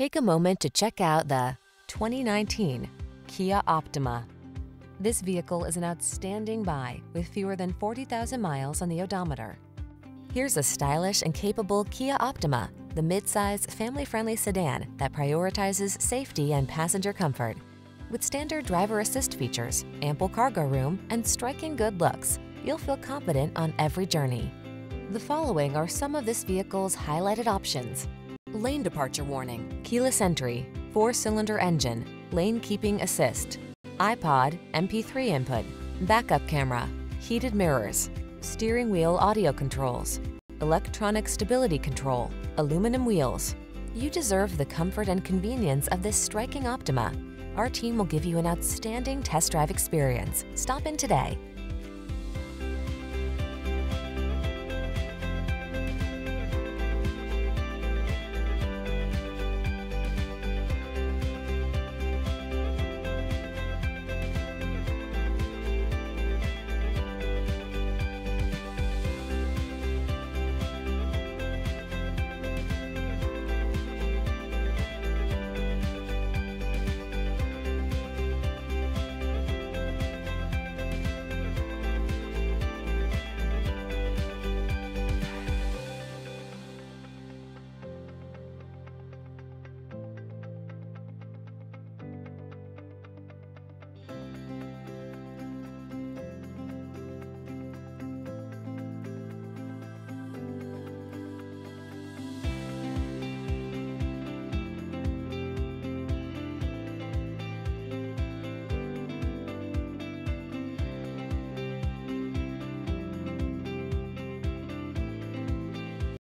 Take a moment to check out the 2019 Kia Optima. This vehicle is an outstanding buy with fewer than 40,000 miles on the odometer. Here's a stylish and capable Kia Optima, the mid-size, family-friendly sedan that prioritizes safety and passenger comfort. With standard driver assist features, ample cargo room, and striking good looks, you'll feel confident on every journey. The following are some of this vehicle's highlighted options: lane departure warning, keyless entry, 4-cylinder engine, lane keeping assist, iPod, MP3 input, backup camera, heated mirrors, steering wheel audio controls, electronic stability control, aluminum wheels. You deserve the comfort and convenience of this striking Optima. Our team will give you an outstanding test drive experience. Stop in today.